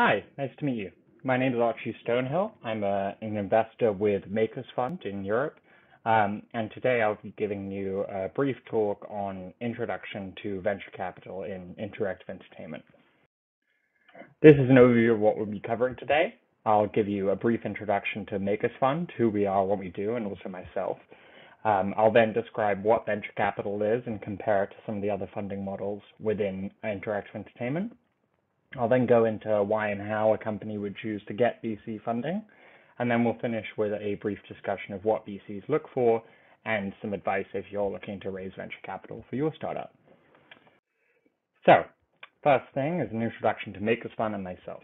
Hi, nice to meet you. My name is Archie Stonehill. I'm an investor with Makers Fund in Europe. And today I'll be giving you a brief talk on introduction to venture capital in interactive entertainment. This is an overview of what we'll be covering today. I'll give you a brief introduction to Makers Fund, who we are, what we do, and also myself. I'll then describe what venture capital is and compare it to some of the other funding models within interactive entertainment. I'll then go into why and how a company would choose to get VC funding, and then we'll finish with a brief discussion of what VCs look for and some advice if you're looking to raise venture capital for your startup. So, first thing is an introduction to Makers Fund and myself.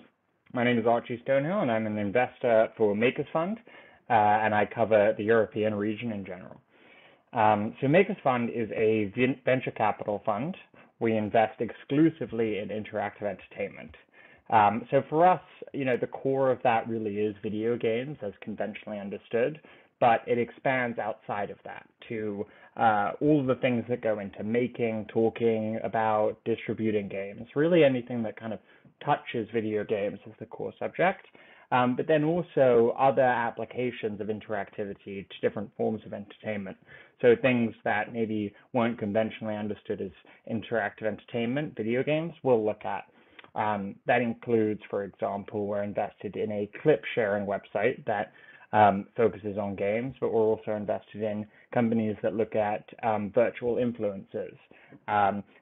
My name is Archie Stonehill, and I'm an investor for Makers Fund, and I cover the European region in general. So Makers Fund is a venture capital fund. We invest exclusively in interactive entertainment. So for us, the core of that really is video games as conventionally understood, but it expands outside of that to all of the things that go into making, talking about, distributing games, really anything that kind of touches video games as the core subject. But then also other applications of interactivity to different forms of entertainment. So things that maybe weren't conventionally understood as interactive entertainment, video games, we'll look at. That includes, for example, we're invested in a clip sharing website that focuses on games, but we're also invested in companies that look at virtual influencers.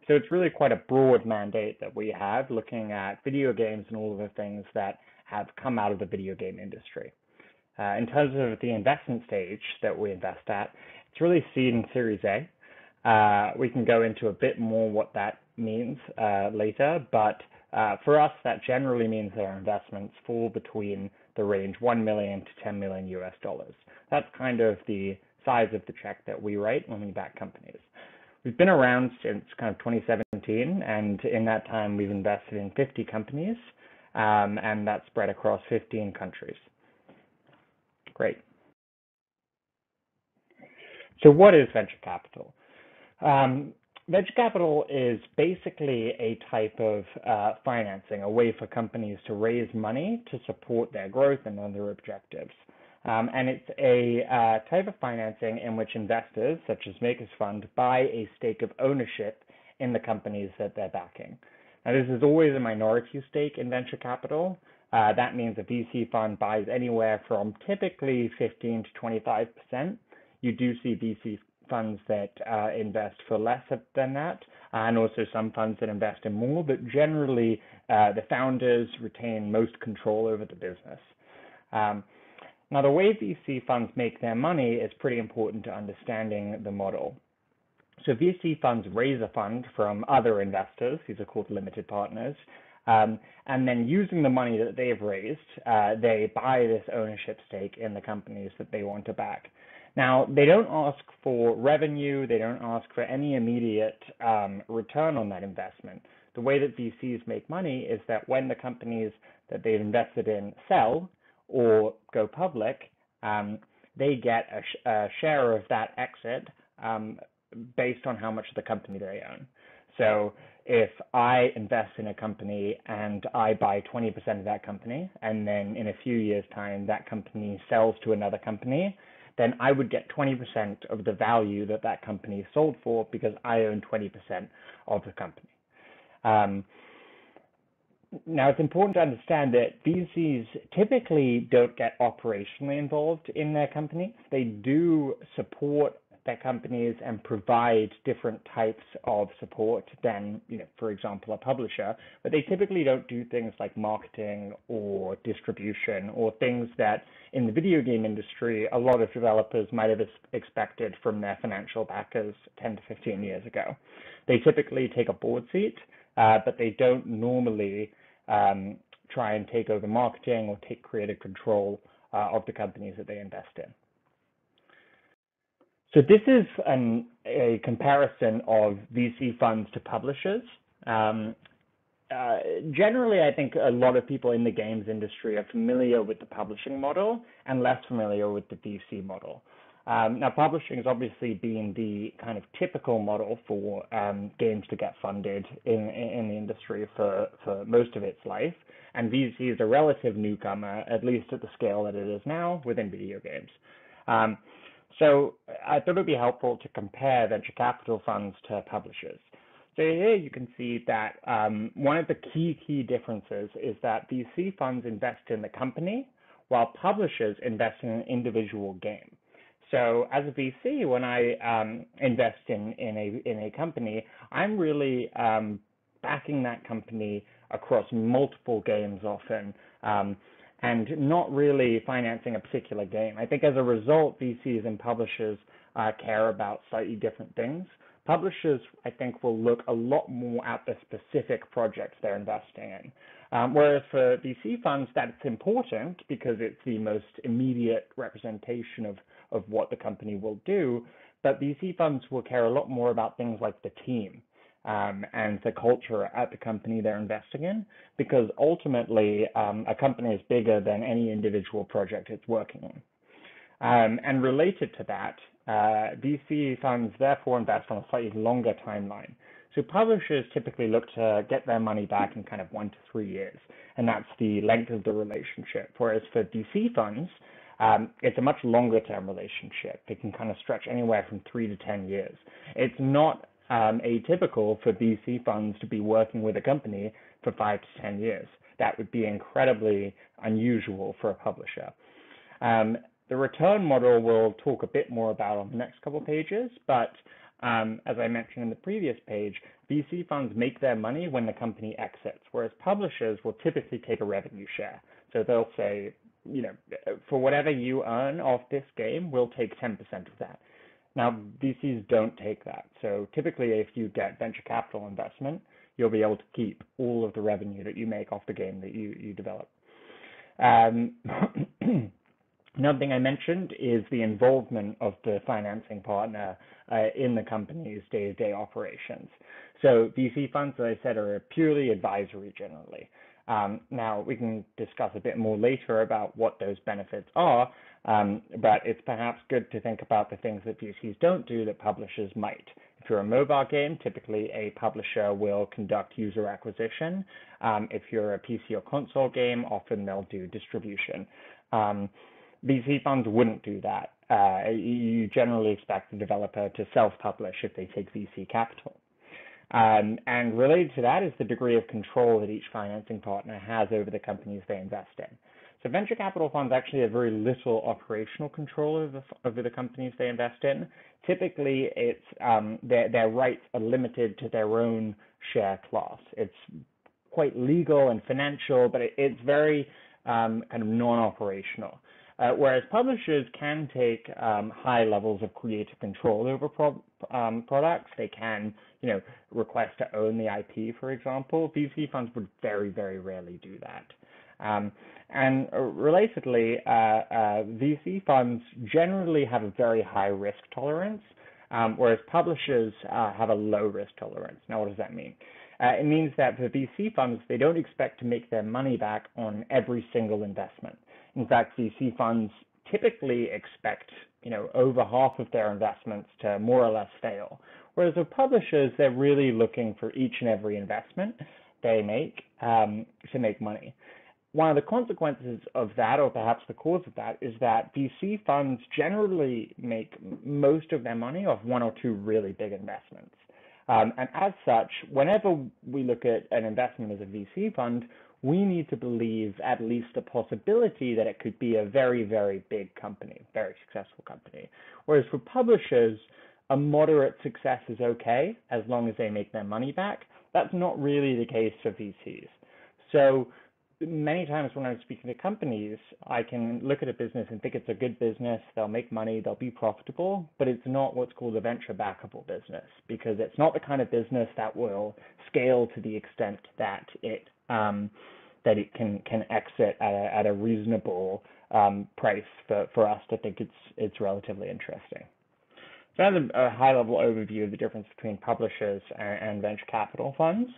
So it's really quite a broad mandate that we have looking at video games and all of the things that have come out of the video game industry. In terms of the investment stage that we invest at, it's really seed and Series A. We can go into a bit more what that means later, but for us, that generally means that our investments fall between the range $1 million to $10 million US. That's kind of the size of the check that we write when we back companies. We've been around since kind of 2017, and in that time, we've invested in 50 companies. And that's spread across 15 countries. Great. So what is venture capital? Venture capital is basically a type of financing, a way for companies to raise money to support their growth and other objectives. And it's a type of financing in which investors, such as Makers Fund, buy a stake of ownership in the companies that they're backing. Now, this is always a minority stake in venture capital. That means a VC fund buys anywhere from typically 15 to 25%. You do see VC funds that invest for less than that, and also some funds that invest in more, but generally the founders retain most control over the business. Now, the way VC funds make their money is pretty important to understanding the model. So VC funds raise a fund from other investors, these are called limited partners, and then using the money that they've raised, they buy this ownership stake in the companies that they want to back. Now, they don't ask for revenue, they don't ask for any immediate return on that investment. The way that VCs make money is that when the companies that they've invested in sell or go public, they get a share of that exit based on how much of the company they own. So if I invest in a company and I buy 20% of that company, and then in a few years' time, that company sells to another company, then I would get 20% of the value that that company sold for because I own 20% of the company. Now, it's important to understand that VCs typically don't get operationally involved in their companies. They do support their companies and provide different types of support than, for example, a publisher, but they typically don't do things like marketing or distribution or things that in the video game industry, a lot of developers might have expected from their financial backers 10 to 15 years ago. They typically take a board seat, but they don't normally try and take over marketing or take creative control of the companies that they invest in. So this is a comparison of VC funds to publishers. Generally, I think a lot of people in the games industry are familiar with the publishing model and less familiar with the VC model. Now, publishing has obviously been the kind of typical model for games to get funded in the industry for most of its life. and VC is a relative newcomer, at least at the scale that it is now within video games. So I thought it would be helpful to compare venture capital funds to publishers. So here you can see that one of the key differences is that VC funds invest in the company, while publishers invest in an individual game. So as a VC, when I invest in a company, I'm really backing that company across multiple games often, and not really financing a particular game. I think as a result, VCs and publishers care about slightly different things. Publishers, I think, will look a lot more at the specific projects they're investing in. Whereas for VC funds, that's important because it's the most immediate representation of what the company will do. But VC funds will care a lot more about things like the team and the culture at the company they're investing in, because ultimately a company is bigger than any individual project it's working on. And related to that, VC funds therefore invest on a slightly longer timeline. So publishers typically look to get their money back in kind of 1 to 3 years, and that's the length of the relationship. Whereas for VC funds, it's a much longer term relationship. It can kind of stretch anywhere from 3 to 10 years. It's not atypical for VC funds to be working with a company for 5 to 10 years. That would be incredibly unusual for a publisher. The return model we'll talk a bit more about on the next couple of pages, but as I mentioned in the previous page, VC funds make their money when the company exits, whereas publishers will typically take a revenue share. So they'll say, you know, for whatever you earn off this game, we'll take 10% of that. Now, VCs don't take that. So typically, if you get venture capital investment, you'll be able to keep all of the revenue that you make off the game that you develop. Another thing I mentioned is the involvement of the financing partner in the company's day-to-day operations. So VC funds, as I said, are purely advisory generally. Now, we can discuss a bit more later about what those benefits are, but it's perhaps good to think about the things that VCs don't do that publishers might. If you're a mobile game, typically a publisher will conduct user acquisition. If you're a PC or console game, often they'll do distribution. VC funds wouldn't do that. You generally expect the developer to self-publish if they take VC capital. And related to that is the degree of control that each financing partner has over the companies they invest in. So venture capital funds actually have very little operational control over the companies they invest in. Typically, it's their rights are limited to their own share class. It's quite legal and financial, but it's very kind of non-operational. Whereas publishers can take high levels of creative control over products. They can, you know, request to own the IP, for example. VC funds would very, very rarely do that. And relatedly, VC funds generally have a very high risk tolerance, whereas publishers have a low risk tolerance. Now, what does that mean? It means that for VC funds, they don't expect to make their money back on every single investment. In fact, VC funds typically expect, you know, over half of their investments to more or less fail. Whereas with publishers, they're really looking for each and every investment they make to make money. One of the consequences of that, or perhaps the cause of that, is that VC funds generally make most of their money off 1 or 2 really big investments. And as such, whenever we look at an investment as a VC fund, we need to believe at least the possibility that it could be a very, very big company, very successful company. Whereas for publishers, a moderate success is okay, as long as they make their money back. That's not really the case for VCs. So many times when I'm speaking to companies, I can look at a business and think it's a good business, they'll make money, they'll be profitable, but it's not what's called a venture backable business, because it's not the kind of business that will scale to the extent that it can exit at a reasonable price for us to think it's relatively interesting. So that's a high-level overview of the difference between publishers and venture capital funds.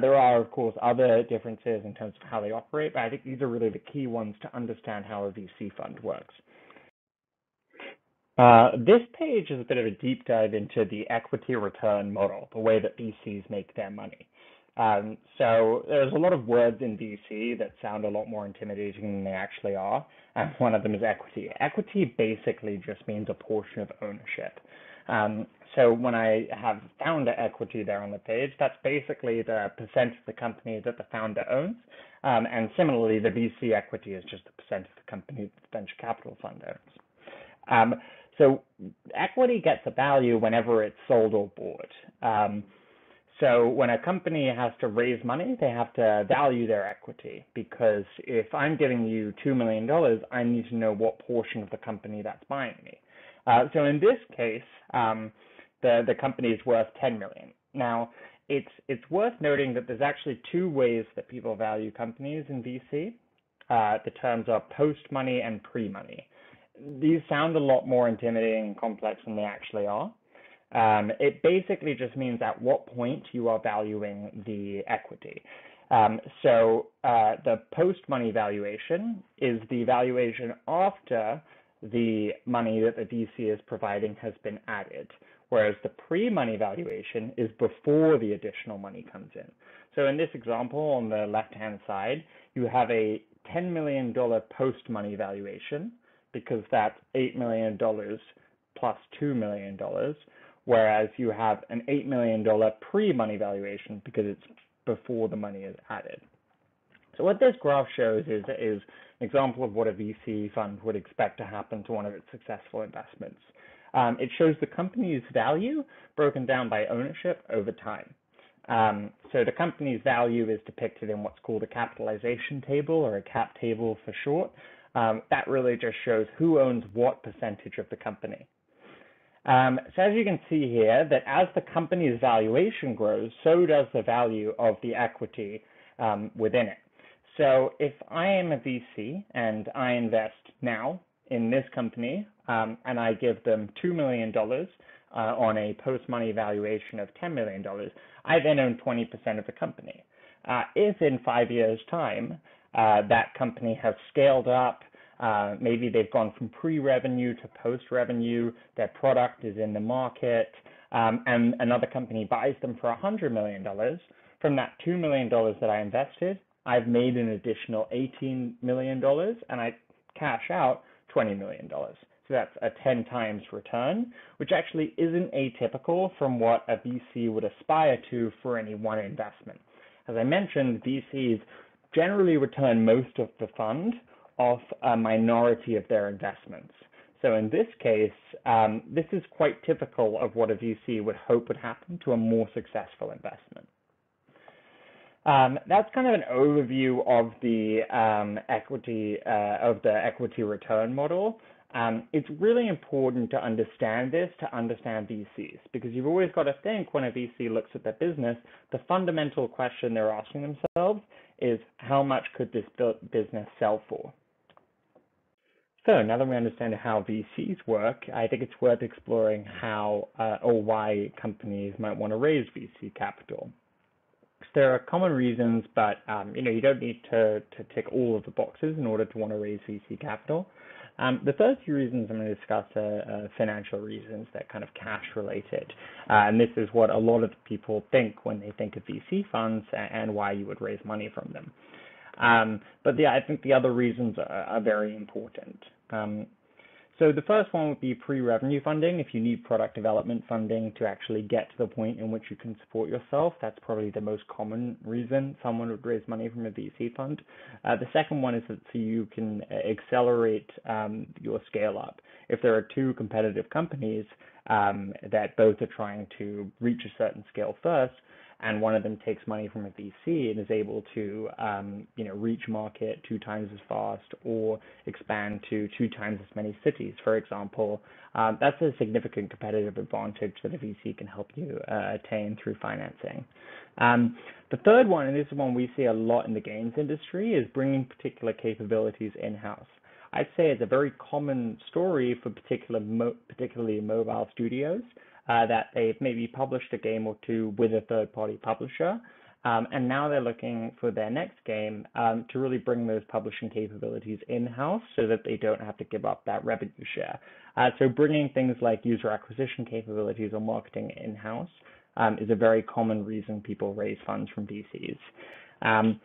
There are, of course, other differences in terms of how they operate, but I think these are really the key ones to understand how a VC fund works. This page is a bit of a deep dive into the equity return model, the way that VCs make their money. So there's a lot of words in VC that sound a lot more intimidating than they actually are. And one of them is equity. Equity basically just means a portion of ownership. So when I have founder equity there on the page, that's basically the percent of the company that the founder owns. And similarly, the VC equity is just the percent of the company that the venture capital fund owns. So equity gets a value whenever it's sold or bought. So when a company has to raise money, they have to value their equity, because if I'm giving you $2 million, I need to know what portion of the company that's buying me. So in this case, the company is worth $10 million. Now, it's worth noting that there's actually two ways that people value companies in VC. The terms are post-money and pre-money. These sound a lot more intimidating and complex than they actually are. It basically just means at what point you are valuing the equity. So the post-money valuation is the valuation after the money that the VC is providing has been added, whereas the pre-money valuation is before the additional money comes in. So in this example, on the left-hand side, you have a $10 million post-money valuation, because that's $8 million plus $2 million, whereas you have an $8 million pre-money valuation because it's before the money is added. So what this graph shows is an example of what a VC fund would expect to happen to one of its successful investments. It shows the company's value broken down by ownership over time. So the company's value is depicted in what's called a capitalization table, or a cap table for short. That really just shows who owns what percentage of the company. So as you can see here, that as the company's valuation grows, so does the value of the equity within it. So if I am a VC and I invest now in this company, and I give them $2 million on a post-money valuation of $10 million, I then own 20% of the company. If in 5 years' time, that company has scaled up, maybe they've gone from pre-revenue to post-revenue, their product is in the market, and another company buys them for $100 million, from that $2 million that I invested, I've made an additional $18 million, and I cash out $20 million. So that's a 10 times return, which actually isn't atypical from what a VC would aspire to for any one investment. As I mentioned, VCs generally return most of the fund off a minority of their investments. So in this case, this is quite typical of what a VC would hope would happen to a more successful investment. That's kind of an overview of the equity return model. It's really important to understand this, to understand VCs, because you've always got to think, when a VC looks at their business, the fundamental question they're asking themselves is, how much could this business sell for? So now that we understand how VCs work, I think it's worth exploring how or why companies might want to raise VC capital. There are common reasons, but you don't need to tick all of the boxes in order to want to raise VC capital. The first few reasons I'm going to discuss are financial reasons. They're kind of cash related. And this is what a lot of people think when they think of VC funds and why you would raise money from them. But I think the other reasons are very important. So the first one would be pre-revenue funding. If you need product development funding to actually get to the point in which you can support yourself, that's probably the most common reason someone would raise money from a VC fund. The second one is that so you can accelerate your scale up. If there are two competitive companies that both are trying to reach a certain scale first, and one of them takes money from a VC and is able to reach market 2 times as fast or expand to 2 times as many cities, for example, that's a significant competitive advantage that a VC can help you attain through financing. The third one, and this is one we see a lot in the games industry, is bringing particular capabilities in-house. I'd say it's a very common story for particularly mobile studios, that they've maybe published a game or two with a third-party publisher, and now they're looking for their next game to really bring those publishing capabilities in-house so that they don't have to give up that revenue share. So bringing things like user acquisition capabilities or marketing in-house is a very common reason people raise funds from VCs.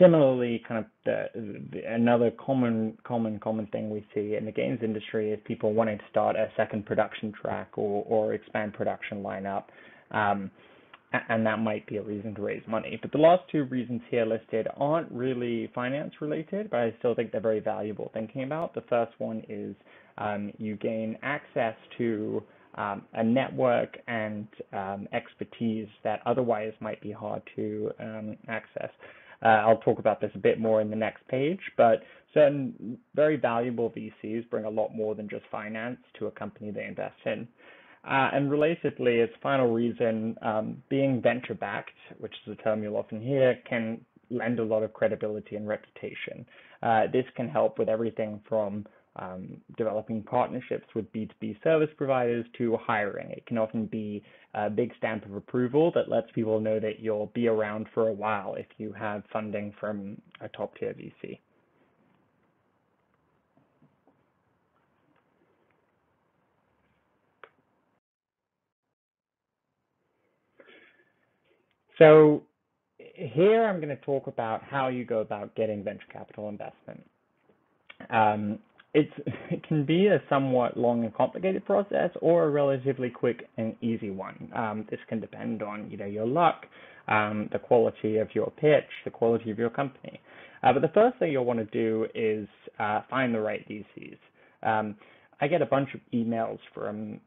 Similarly, kind of another common thing we see in the games industry is people wanting to start a second production track or expand production lineup, and that might be a reason to raise money. But the last two reasons here listed aren't really finance related, but I still think they're very valuable thinking about. The first one is you gain access to a network and expertise that otherwise might be hard to access. I'll talk about this a bit more in the next page, but certain very valuable VCs bring a lot more than just finance to a company they invest in. And relatedly, as final reason, being venture-backed, which is a term you'll often hear, can lend a lot of credibility and reputation. This can help with everything from developing partnerships with B2B service providers to hiring. It can often be a big stamp of approval that lets people know that you'll be around for a while if you have funding from a top-tier VC. So here I'm going to talk about how you go about getting venture capital investment. It can be a somewhat long and complicated process or a relatively quick and easy one. This can depend on your luck, the quality of your pitch, the quality of your company. But the first thing you'll want to do is find the right VCs. I get a bunch of emails from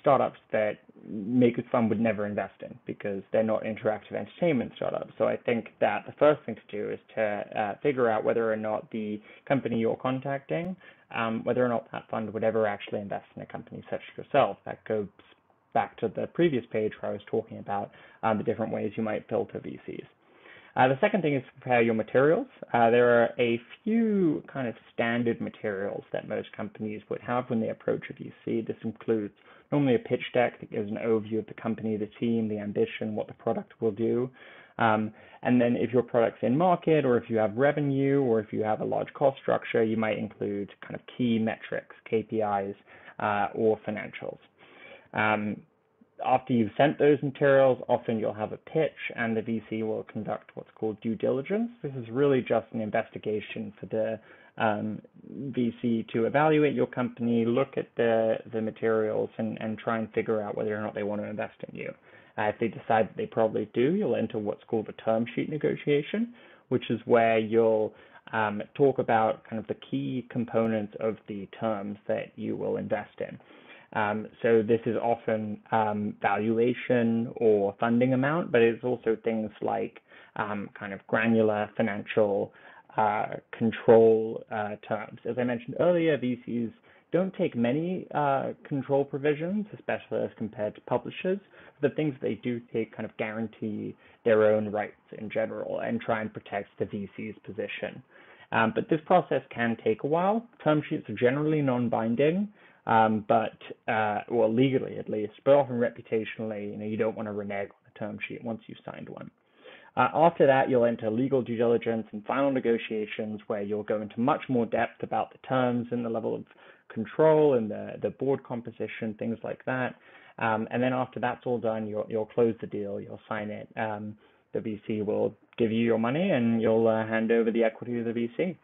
startups that Makers Fund would never invest in because they're not interactive entertainment startups. So I think that the first thing to do is to figure out whether or not the company you're contacting, whether or not that fund would ever actually invest in a company such as yourself. That goes back to the previous page where I was talking about the different ways you might filter VCs. The second thing is to prepare your materials. There are a few kind of standard materials that most companies would have when they approach a VC. This includes normally a pitch deck that gives an overview of the company, the team, the ambition, what the product will do. And then if your product's in market or if you have revenue or if you have a large cost structure, you might include kind of key metrics, KPIs, or financials. After you've sent those materials, often you'll have a pitch and the VC will conduct what's called due diligence. This is really just an investigation for the VC to evaluate your company, look at the materials and try and figure out whether or not they want to invest in you. If they decide that they probably do, you'll enter what's called a term sheet negotiation, which is where you'll talk about kind of the key components of the terms that you will invest in. So this is often valuation or funding amount, but it's also things like kind of granular financial control terms. As I mentioned earlier, VCs don't take many control provisions, especially as compared to publishers. The things they do take kind of guarantee their own rights in general and try and protect the VC's position. But this process can take a while. Term sheets are generally non-binding. Well, legally at least, but often reputationally, you don't want to renege on a term sheet once you've signed one. After that, you'll enter legal due diligence and final negotiations where you'll go into much more depth about the terms and the level of control and the board composition, things like that. And then after that's all done, you'll close the deal, you'll sign it. The VC will give you your money and you'll hand over the equity to the VC.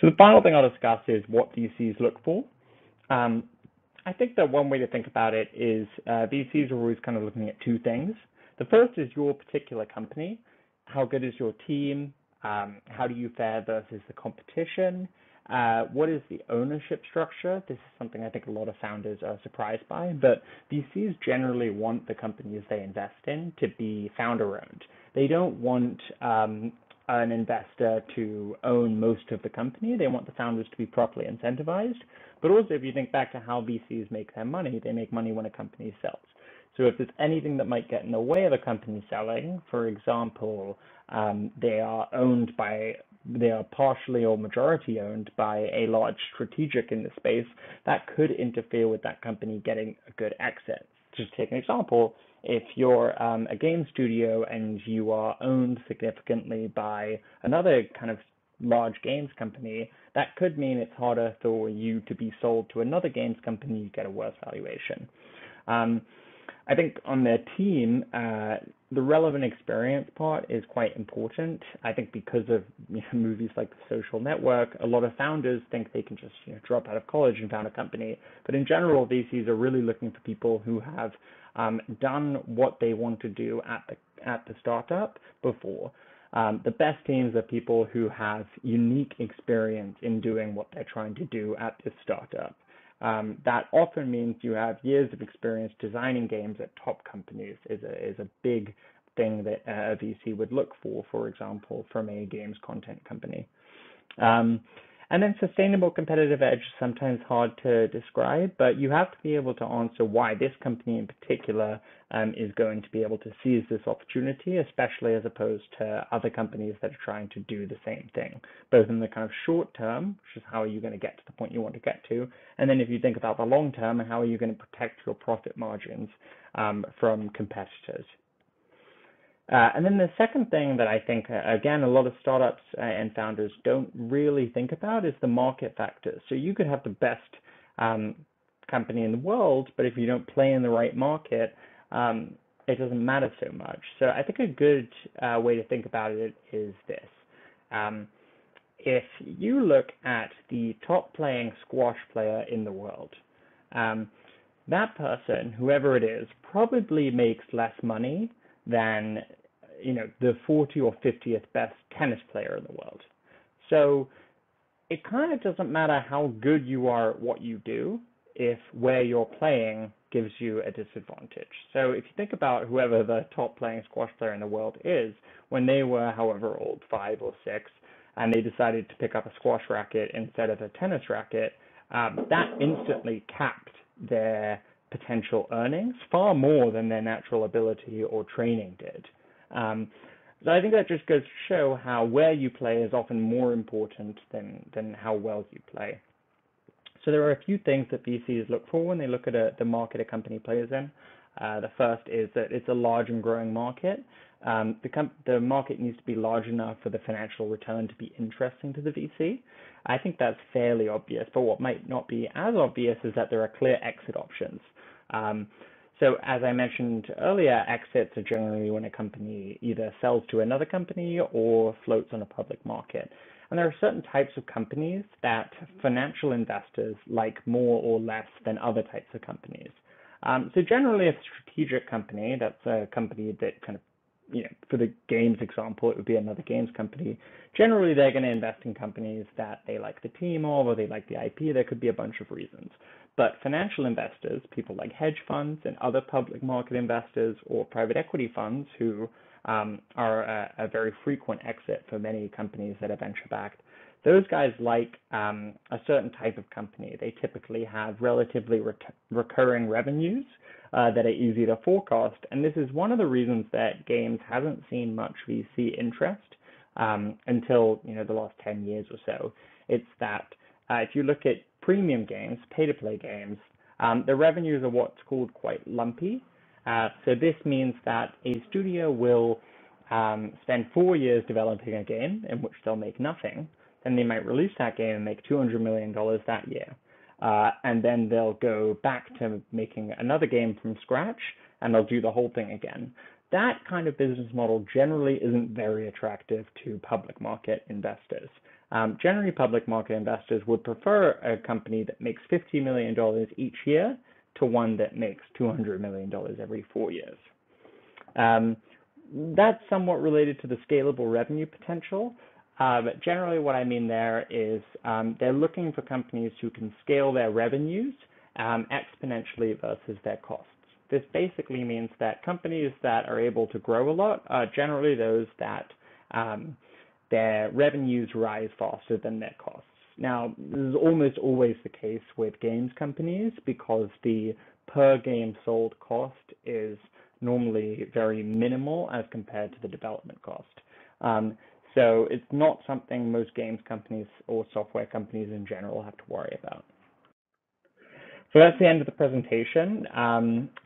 So the final thing I'll discuss is what VCs look for. I think that one way to think about it is VCs are always kind of looking at two things. The first is your particular company. How good is your team? How do you fare versus the competition? What is the ownership structure? This is something I think a lot of founders are surprised by, but VCs generally want the companies they invest in to be founder-owned. They don't want an investor to own most of the company. They want the founders to be properly incentivized. But also, if you think back to how VCs make their money, they make money when a company sells. So if there's anything that might get in the way of a company selling, for example, they are partially or majority owned by a large strategic in the space, that could interfere with that company getting a good exit. Just to take an example, if you're a game studio and you are owned significantly by another kind of large games company, that could mean it's harder for you to be sold to another games company, you get a worse valuation. I think on their team, the relevant experience part is quite important. I think because of movies like The Social Network, a lot of founders think they can just drop out of college and found a company. But in general, VCs are really looking for people who have done what they want to do at the startup before. The best teams are people who have unique experience in doing what they're trying to do at this startup. That often means you have years of experience designing games at top companies is a big thing that a VC would look for example, from a games content company. And then sustainable competitive edge is sometimes hard to describe, but you have to be able to answer why this company in particular is going to be able to seize this opportunity, especially as opposed to other companies that are trying to do the same thing, both in the kind of short term, which is how are you going to get to the point you want to get to, and then if you think about the long term, how are you going to protect your profit margins from competitors? And then the second thing that I think, again, a lot of startups and founders don't really think about is the market factors. So you could have the best company in the world, but if you don't play in the right market, it doesn't matter so much. So I think a good way to think about it is this. If you look at the top playing squash player in the world, that person, whoever it is, probably makes less money than the 40 or 50th best tennis player in the world. So it kind of doesn't matter how good you are at what you do if where you're playing gives you a disadvantage. So if you think about whoever the top playing squash player in the world is, when they were however old, 5 or 6, and they decided to pick up a squash racket instead of a tennis racket, that instantly capped their potential earnings far more than their natural ability or training did. So I think that just goes to show how where you play is often more important than how well you play. So there are a few things that VCs look for when they look at the market a company plays in. The first is that it's a large and growing market. The market needs to be large enough for the financial return to be interesting to the VC. I think that's fairly obvious, but what might not be as obvious is that there are clear exit options. So as I mentioned earlier, exits are generally when a company either sells to another company or floats on a public market. And there are certain types of companies that financial investors like more or less than other types of companies. So generally a strategic company, that's a company that kind of, for the games example, it would be another games company. Generally, they're going to invest in companies that they like the team of, or they like the IP. There could be a bunch of reasons. But financial investors, people like hedge funds and other public market investors or private equity funds who are a very frequent exit for many companies that are venture-backed, those guys like a certain type of company. They typically have relatively recurring revenues that are easy to forecast. And this is one of the reasons that games hasn't seen much VC interest until the last 10 years or so. It's that if you look at premium games, pay-to-play games, the revenues are what's called quite lumpy. So this means that a studio will spend 4 years developing a game in which they'll make nothing. Then they might release that game and make $200 million that year. And then they'll go back to making another game from scratch, and they'll do the whole thing again. That kind of business model generally isn't very attractive to public market investors. Generally, public market investors would prefer a company that makes $50 million each year to one that makes $200 million every 4 years. That's somewhat related to the scalable revenue potential. But generally what I mean there is they're looking for companies who can scale their revenues exponentially versus their costs. This basically means that companies that are able to grow a lot are generally those that their revenues rise faster than their costs. Now, this is almost always the case with games companies because the per game sold cost is normally very minimal as compared to the development cost. So it's not something most games companies or software companies in general have to worry about. So that's the end of the presentation.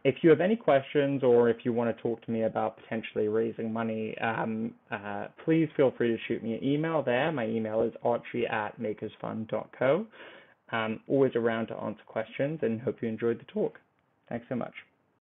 If you have any questions or if you want to talk to me about potentially raising money, please feel free to shoot me an email there. My email is archie@makersfund.co. Always around to answer questions and hope you enjoyed the talk. Thanks so much.